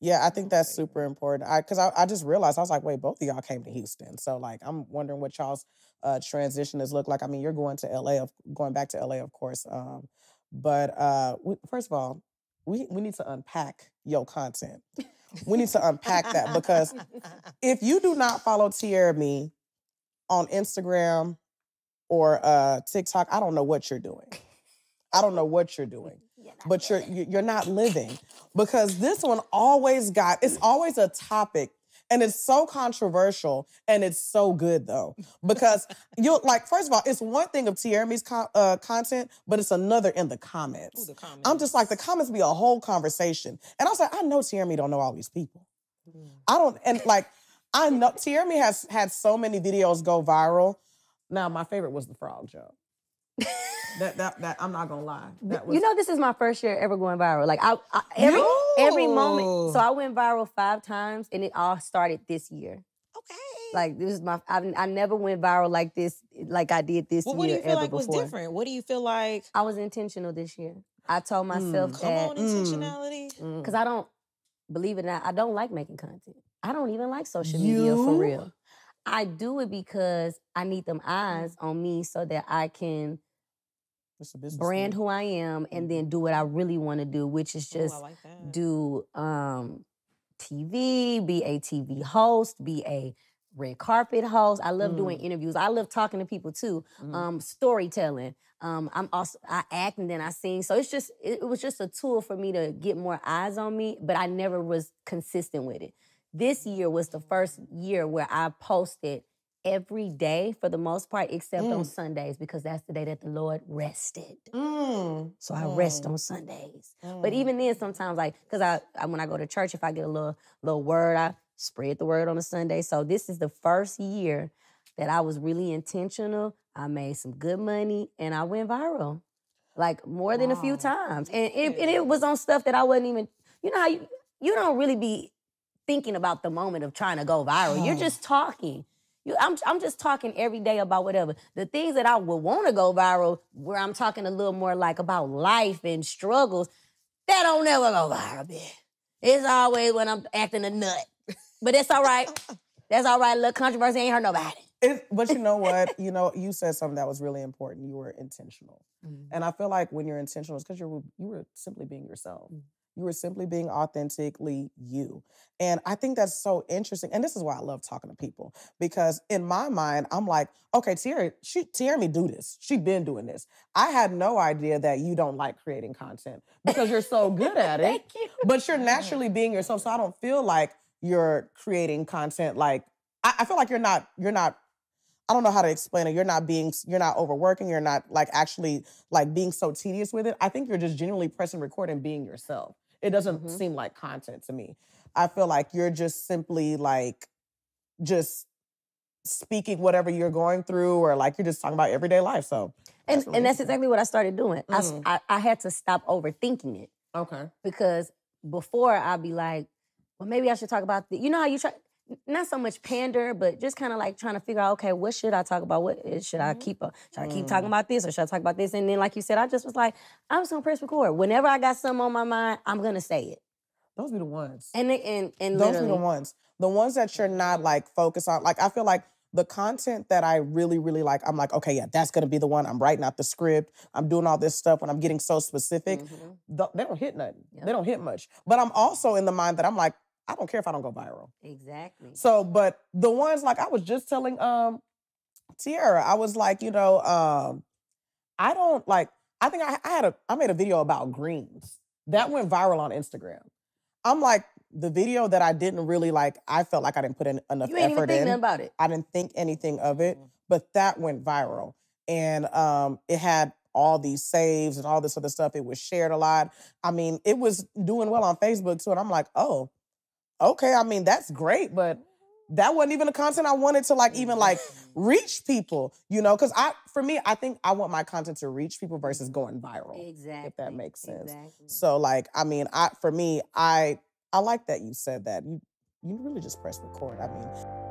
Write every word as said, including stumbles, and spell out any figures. Yeah, I think that's super important. I because I, I just realized, I was like, wait, both of y'all came to Houston. So, like, I'm wondering what y'all's uh, transition has looked like. I mean, you're going to L A, of, going back to L A, of course. Um, but uh, we, first of all, we, we need to unpack your content. We need to unpack that, because if you do not follow Tierramy on Instagram or uh, TikTok, I don't know what you're doing. I don't know what you're doing. You're but you're you're not living, because this one always got, it's always a topic, and it's so controversial, and it's so good though, because you like, first of all, it's one thing of Tierramy's con uh, content, but it's another in the comments. Ooh, the comments. I'm just like, the comments be a whole conversation, and I was like, I know Tierramy don't know all these people. Mm. I don't, and like I know Tierramy has had so many videos go viral. Now my favorite was the frog joke. That, that, that, I'm not gonna lie. That was... You know, this is my first year ever going viral. Like, I, I every, no. every moment. So I went viral five times, and it all started this year. Okay. Like, this is my, I, I never went viral like this, like I did this well, year. What do you feel like before. was different? What do you feel like? I was intentional this year. I told myself mm, come that. Come on, intentionality. Because mm. I don't, believe it or not, I don't like making content. I don't even like social you? media for real. I do it because I need them eyes on me so that I can brand thing. who I am, and then do what I really want to do, which is just Ooh, like do um, T V, be a T V host, be a red carpet host. I love mm. doing interviews. I love talking to people too. Mm. Um, storytelling. Um, I'm also I act and then I sing. So it's just it, it was just a tool for me to get more eyes on me, but I never was consistent with it. This year was the first year where I posted every day for the most part, except mm. on Sundays, because that's the day that the Lord rested. Mm. So I mm. rest on Sundays. Mm. But even then, sometimes, like, because I, I when I go to church, if I get a little little word, I spread the word on a Sunday. So this is the first year that I was really intentional. I made some good money, and I went viral, like more than wow. a few times. And it, and it was on stuff that I wasn't even. You know how you you don't really be thinking about the moment of trying to go viral. Oh. You're just talking. You, I'm, I'm just talking every day about whatever. The things that I would want to go viral, where I'm talking a little more like about life and struggles, that don't never go viral, bitch. It's always when I'm acting a nut. But that's all right. That's all right. A little controversy ain't hurt nobody. It, but you know what? You know, you said something that was really important. You were intentional. Mm-hmm. And I feel like when you're intentional, it's because you were simply being yourself. Mm-hmm. You were simply being authentically you. And I think that's so interesting. And this is why I love talking to people, because in my mind, I'm like, okay, Tierramy, she, Tierramy do this. She been doing this. I had no idea that you don't like creating content, because you're so good at it. Thank you. But you're naturally being yourself. So I don't feel like you're creating content. Like, I, I feel like you're not, you're not, I don't know how to explain it. You're not being, you're not overworking. You're not like actually like being so tedious with it. I think you're just genuinely pressing record and being yourself. It doesn't mm-hmm. seem like content to me. I feel like you're just simply like, just speaking whatever you're going through, or like you're just talking about everyday life. So, and that's, and that's exactly what I started doing. Mm. I, I I had to stop overthinking it. Okay. Because before I'd be like, well, maybe I should talk about the, you know how you try, not so much pander, but just kind of like trying to figure out, okay, what should I talk about? What should I keep? Uh, should I keep talking about this, or should I talk about this? And then, like you said, I just was like, I'm just gonna press record. Whenever I got something on my mind, I'm gonna say it. Those be the ones. And and and those be the ones. The ones that you're not like focused on. Like, I feel like the content that I really, really like, I'm like, okay, yeah, that's gonna be the one. I'm writing out the script. I'm doing all this stuff. When I'm getting so specific, mm-hmm. they don't hit nothing. Yep. They don't hit much. But I'm also in the mind that I'm like, I don't care if I don't go viral. Exactly. So, but the ones, like, I was just telling um, Tierra, I was like, you know, um, I don't, like, I think I, I had a, I made a video about greens. That went viral on Instagram. I'm like, the video that I didn't really, like, I felt like I didn't put in enough effort in. You didn't even think nothing about it. I didn't think anything of it, but that went viral. And um, it had all these saves and all this other stuff. It was shared a lot. I mean, it was doing well on Facebook, too. And I'm like, oh, okay, I mean, that's great, but that wasn't even the content I wanted to, like, even, like, reach people, you know? Because I, for me, I think I want my content to reach people versus going viral. Exactly. If that makes sense. Exactly. So, like, I mean, I for me, I I like that you said that. You, you really just press record. I mean...